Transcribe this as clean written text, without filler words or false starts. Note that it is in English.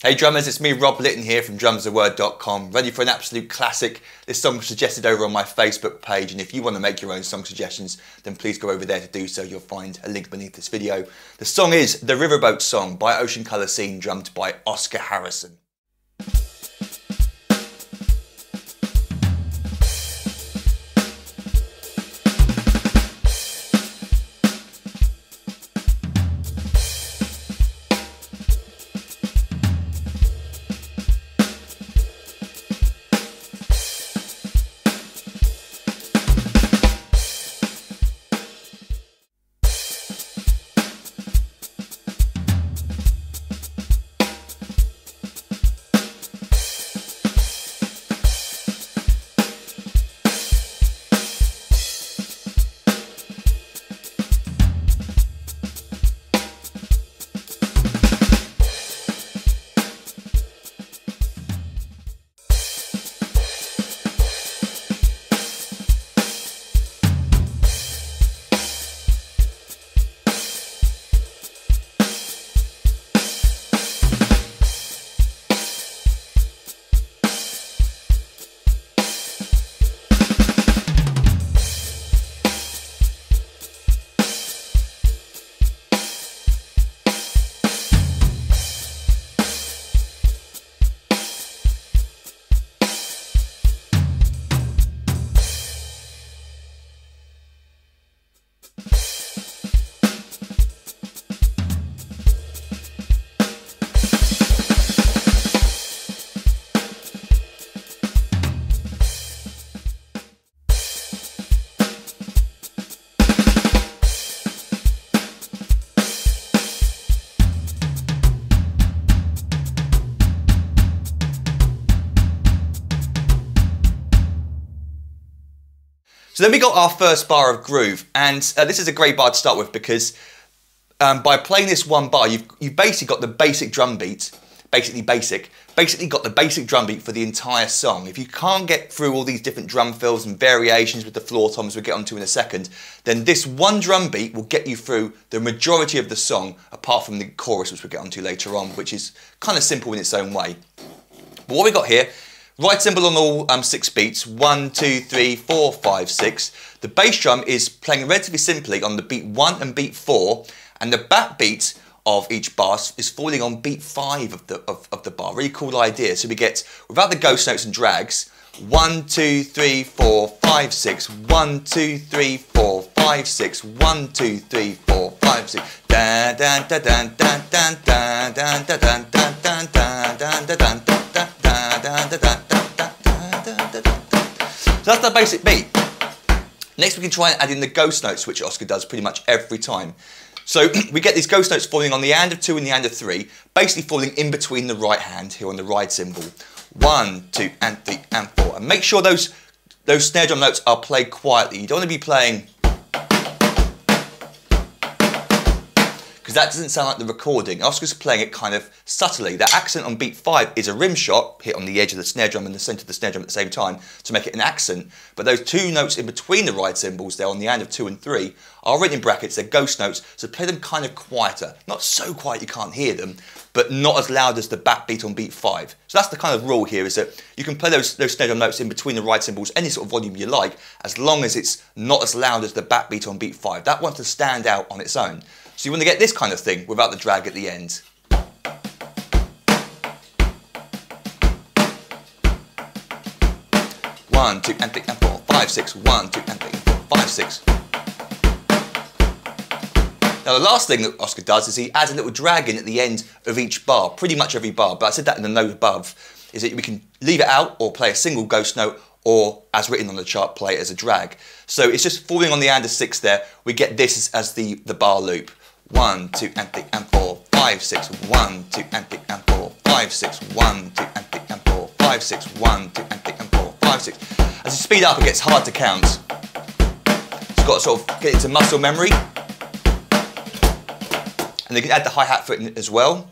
Hey drummers, it's me Rob Litton here from drumstheword.com, ready for an absolute classic. This song was suggested over on my Facebook page, and if you want to make your own song suggestions, then please go over there to do so. You'll find a link beneath this video. The song is The Riverboat Song by Ocean Colour Scene, drummed by Oscar Harrison. So then we got our first bar of groove, and this is a great bar to start with because by playing this one bar, you've basically got the basic drum beat, basically got the basic drum beat for the entire song. If you can't get through all these different drum fills and variations with the floor toms we'll get onto in a second, then this one drum beat will get you through the majority of the song, apart from the chorus, which we'll get onto later on, which is kind of simple in its own way. But what we got here, right cymbal on all 6 beats, 1, 2, 3, 4, 5, 6. The bass drum is playing relatively simply on the beat 1 and beat 4, and the backbeat of each bar is falling on beat 5 of the bar. Really cool idea. So we get, without the ghost notes and drags, 1, 2, 3, 4, 5, 6. 1, 2, 3, 4, 5, 6. 1, 2, 3, 4, 5, 6. Dan dan dan dan dan dan dan dan dan dan dan dan dan. So that's the basic beat. Next we can try and add in the ghost notes, which Oscar does pretty much every time. So we get these ghost notes falling on the hand of 2 and the hand of 3, basically falling in between the right hand here on the right cymbal. 1, 2, and 3, and 4. And make sure those snare drum notes are played quietly. You don't want to be playing, because that doesn't sound like the recording. Oscar's playing it kind of subtly. That accent on beat 5 is a rim shot, hit on the edge of the snare drum and the centre of the snare drum at the same time to make it an accent. But those 2 notes in between the right cymbals there on the hand of 2 and 3 are written in brackets, they're ghost notes, so play them kind of quieter. Not so quiet you can't hear them, but not as loud as the backbeat on beat 5. So that's the kind of rule here, is that you can play those snare drum notes in between the right cymbals, any sort of volume you like, as long as it's not as loud as the backbeat on beat 5. That wants to stand out on its own. So you want to get this kind of thing without the drag at the end. One, two, and 3, and 4, 5, 6. 1, 2, and 3, 4, 5, 6. Now the last thing that Oscar does is he adds a little drag in at the end of each bar, pretty much every bar, but I said that in the note above, is that we can leave it out or play a single ghost note, or as written on the chart, play it as a drag. So it's just falling on the hand of 6 there. We get this as the bar loop. 1, 2, and 3, and 4, 5, 6. 1, 2, and 3, and 4, 5, 6. 1, 2, and 3, and 4, 5, 6. 1, 2, and 3, and 4, 5, 6. As you speed up, it gets hard to count. It's got to sort of get into muscle memory. And you can add the hi-hat foot in it as well.